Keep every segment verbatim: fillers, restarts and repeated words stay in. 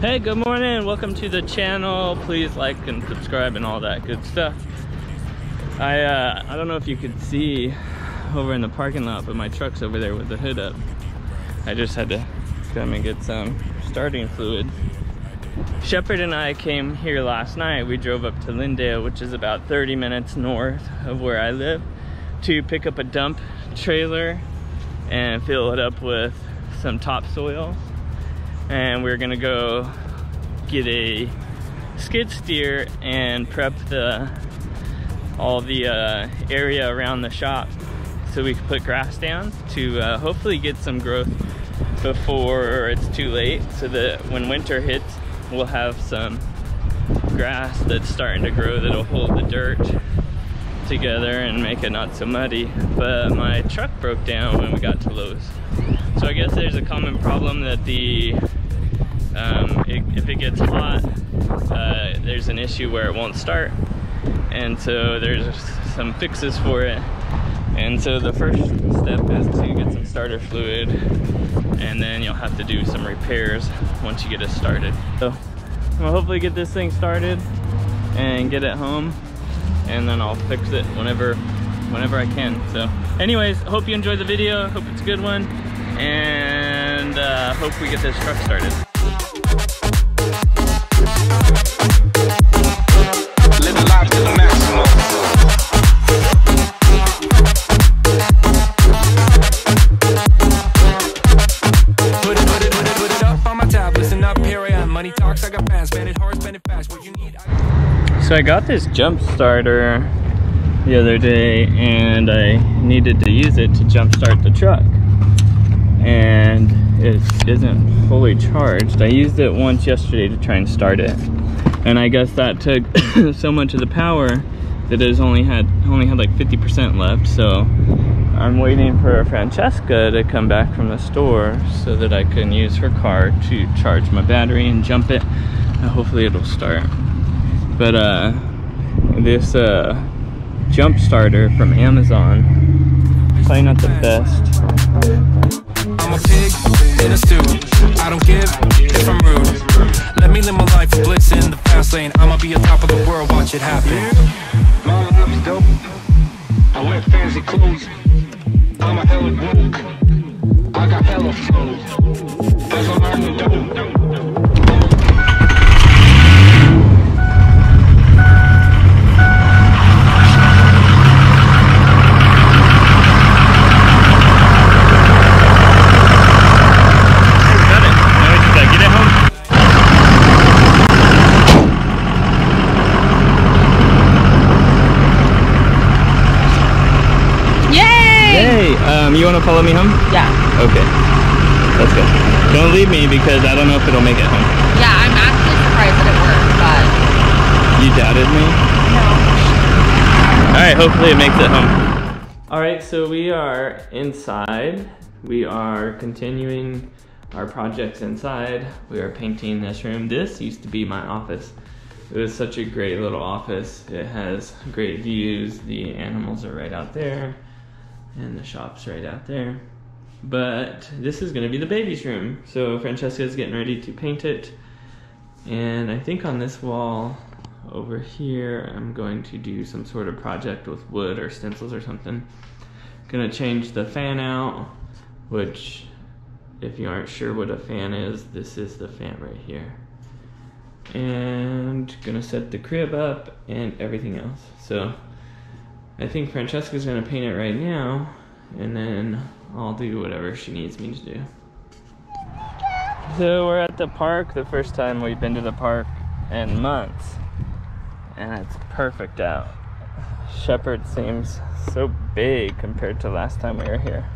Hey, good morning, welcome to the channel. Please like and subscribe and all that good stuff. I uh, I don't know if you could see over in the parking lot, but my truck's over there with the hood up. I just had to come and get some starting fluid. Shepherd and I came here last night. We drove up to Lindale, which is about thirty minutes north of where I live, to pick up a dump trailer and fill it up with some topsoil. And we're gonna go get a skid steer and prep the all the uh, area around the shop so we can put grass down to uh, hopefully get some growth before it's too late, so that when winter hits, we'll have some grass that's starting to grow that'll hold the dirt together and make it not so muddy. But my truck broke down when we got to Lowe's. So I guess there's a common problem that the, um, it, if it gets hot, uh, there's an issue where it won't start. And so there's some fixes for it. And so the first step is to get some starter fluid, and then you'll have to do some repairs once you get it started. So I'll hopefully get this thing started and get it home, and then I'll fix it whenever, whenever I can. So anyways, hope you enjoyed the video. Hope it's a good one. And uh, hope we get this truck started. Living life to the maximum. So I got this jump starter the other day, and I needed to use it to jump start the truck, and it isn't fully charged. I used it once yesterday to try and start it, and I guess that took so much of the power that it's only had only had like fifty percent left. So I'm waiting for Francesca to come back from the store so that I can use her car to charge my battery and jump it. Hopefully it'll start. But uh, this uh, jump starter from Amazon, probably not the best. I'm a pig in a stew. I don't give if I'm rude. Let me live my life of blitz in the fast lane. I'ma be on top of the world, watch it happen. My life's dope. I wear fancy clothes. I'm a hella woke. I got hella flows. There's a lot of dope. Um, you want to follow me home? Yeah. Okay. Let's go. Don't leave me, because I don't know if it'll make it home. Yeah, I'm actually surprised that it worked, but... You doubted me? No. Alright, hopefully it makes it home. Alright, so we are inside. We are continuing our projects inside. We are painting this room. This used to be my office. It was such a great little office. It has great views. The animals are right out there. And the shop's right out there. But this is gonna be the baby's room. So Francesca's getting ready to paint it. And I think on this wall over here, I'm going to do some sort of project with wood or stencils or something. Gonna change the fan out, which if you aren't sure what a fan is, this is the fan right here. And gonna set the crib up and everything else. So I think Francesca's gonna paint it right now, and then I'll do whatever she needs me to do. So we're at the park, the first time we've been to the park in months, and it's perfect out. Shepherd seems so big compared to last time we were here.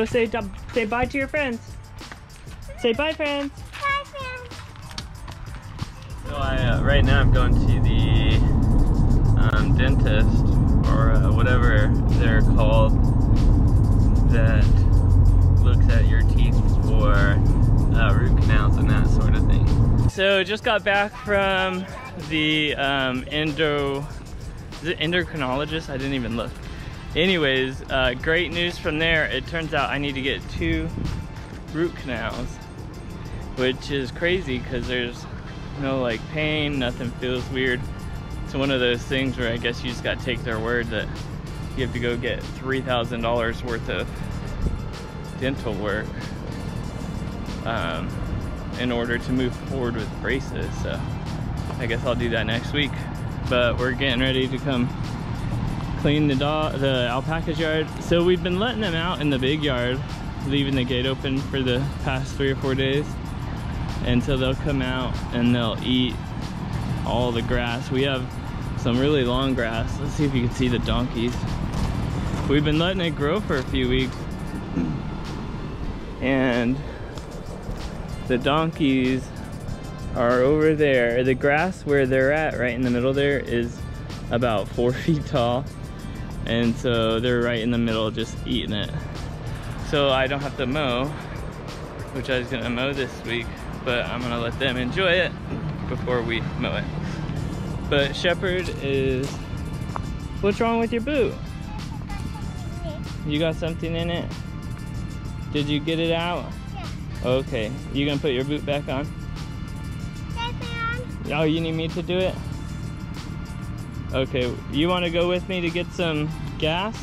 Go say say bye to your friends. Say bye, friends. Bye, friends. So I uh, right now I'm going to the um, dentist or uh, whatever they're called that looks at your teeth for uh, root canals and that sort of thing. So just got back from the um, endo. Is it endocrinologist? I didn't even look. Anyways, uh, great news from there. It turns out I need to get two root canals, which is crazy because there's no like pain, nothing feels weird. It's one of those things where I guess you just gotta take their word that you have to go get three thousand dollars worth of dental work um, in order to move forward with braces. So I guess I'll do that next week. But we're getting ready to come clean the dog, the alpaca's yard. So we've been letting them out in the big yard, leaving the gate open for the past three or four days. And so they'll come out and they'll eat all the grass. We have some really long grass. Let's see if you can see the donkeys. We've been letting it grow for a few weeks. And the donkeys are over there. The grass where they're at, right in the middle there, is about four feet tall. And so they're right in the middle just eating it. So I don't have to mow, which I was gonna mow this week, but I'm gonna let them enjoy it before we mow it. But Shepherd is, what's wrong with your boot? You got something in it? Did you get it out? Yeah. Okay, you gonna put your boot back on? Oh, you need me to do it? Okay, you want to go with me to get some gas?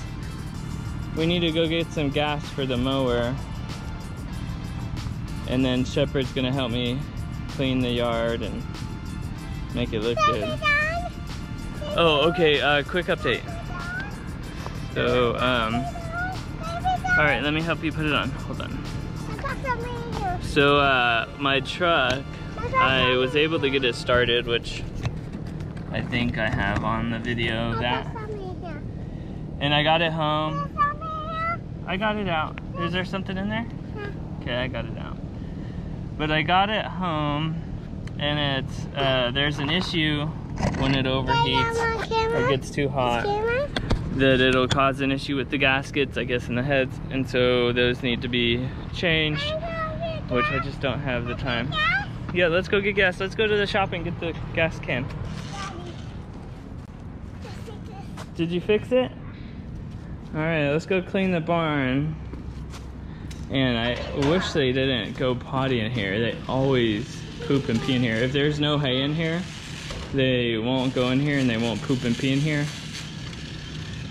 We need to go get some gas for the mower. And then Shepherd's going to help me clean the yard and make it look good. Oh, okay, uh, quick update. So, um, alright, let me help you put it on. Hold on. So, uh, my truck, I was able to get it started, which I think I have on the video of that. And I got it home. I got it out. Is there something in there? Okay, I got it out. But I got it home, and it's uh, there's an issue when it overheats or gets too hot that it'll cause an issue with the gaskets, I guess, in the heads, and so those need to be changed, which I just don't have the time. Yeah, let's go get gas. Let's go to the shop and get the gas can. Daddy. Did you fix it? Alright, let's go clean the barn. And I wish they didn't go potty in here. They always poop and pee in here. If there's no hay in here, they won't go in here and they won't poop and pee in here.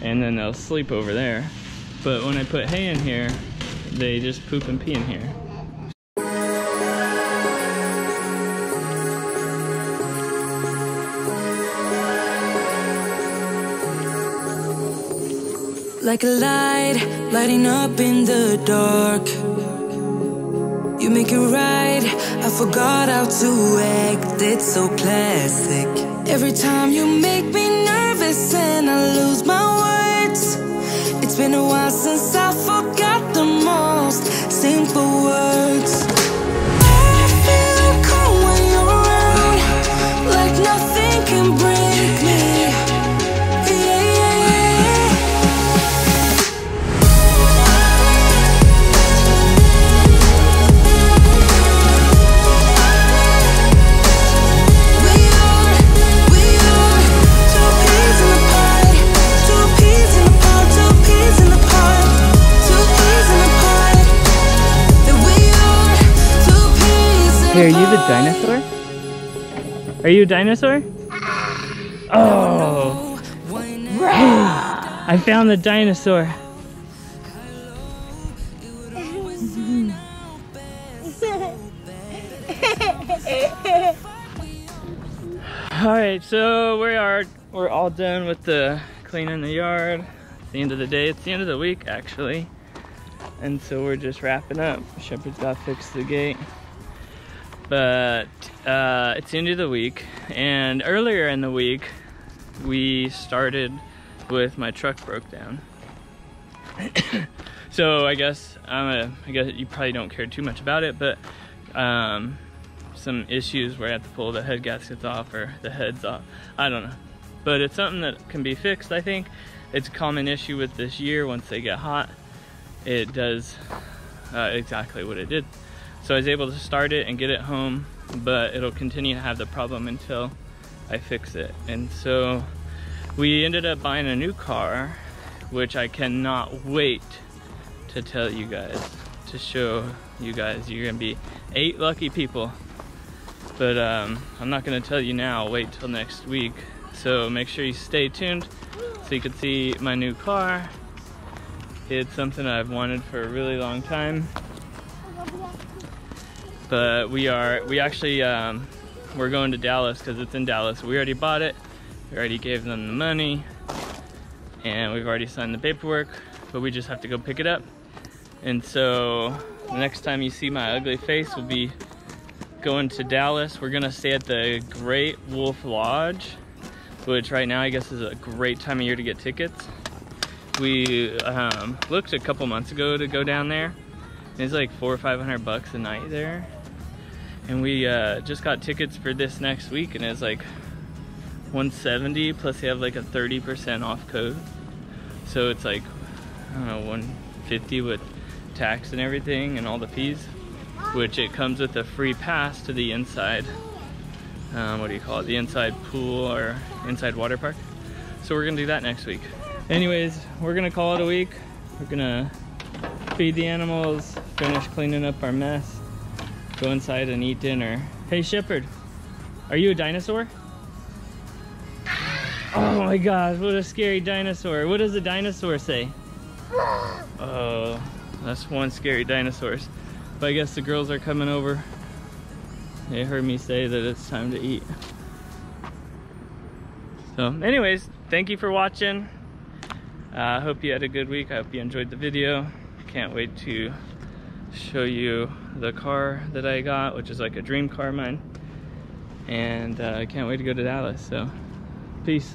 And then they'll sleep over there. But when I put hay in here, they just poop and pee in here. Like a light, lighting up in the dark. You make it right, I forgot how to act, it's so plastic. Every time you make me nervous and I lose my words. It's been a while since I forgot the most simple words. I feel cool when you're around, like nothing can break me. Hey, are you the dinosaur? Are you a dinosaur? Oh! I found the dinosaur. Alright, so we are we're all done with the cleaning the yard. It's the end of the day, it's the end of the week actually. And so we're just wrapping up. Shepherd's got to fix the gate. But uh, it's the end of the week, and earlier in the week we started with my truck broke down. So I guess I'm a, I guess you probably don't care too much about it, but um, some issues where I have to pull the head gaskets off or the heads off. I don't know, but it's something that can be fixed. I think it's a common issue with this year. Once they get hot, it does uh, exactly what it did. So I was able to start it and get it home, but it'll continue to have the problem until I fix it. And so we ended up buying a new car, which I cannot wait to tell you guys, to show you guys. You're gonna be eight lucky people. But um, I'm not gonna tell you now, wait till next week. So make sure you stay tuned so you can see my new car. It's something I've wanted for a really long time. But we are, we actually, um, we're going to Dallas because it's in Dallas. We already bought it, we already gave them the money, and we've already signed the paperwork, but we just have to go pick it up. And so the next time you see my ugly face will be going to Dallas. We're gonna stay at the Great Wolf Lodge, which right now I guess is a great time of year to get tickets. We um, looked a couple months ago to go down there. It's like four or five hundred bucks a night there. And we uh, just got tickets for this next week, and it's like one seventy, plus they have like a thirty percent off code. So it's like, I don't know, one fifty with tax and everything and all the fees, which it comes with a free pass to the inside, um, what do you call it? The inside pool or inside water park. So we're gonna do that next week. Anyways, we're gonna call it a week. We're gonna feed the animals, finish cleaning up our mess, go inside and eat dinner. Hey Shepherd, are you a dinosaur? Oh my gosh, what a scary dinosaur. What does a dinosaur say? Oh, that's one scary dinosaur. But I guess the girls are coming over. They heard me say that it's time to eat. So anyways, thank you for watching. I uh, hope you had a good week. I hope you enjoyed the video. Can't wait to show you the car that I got, which is like a dream car of mine. And I uh, can't wait to go to Dallas, so peace.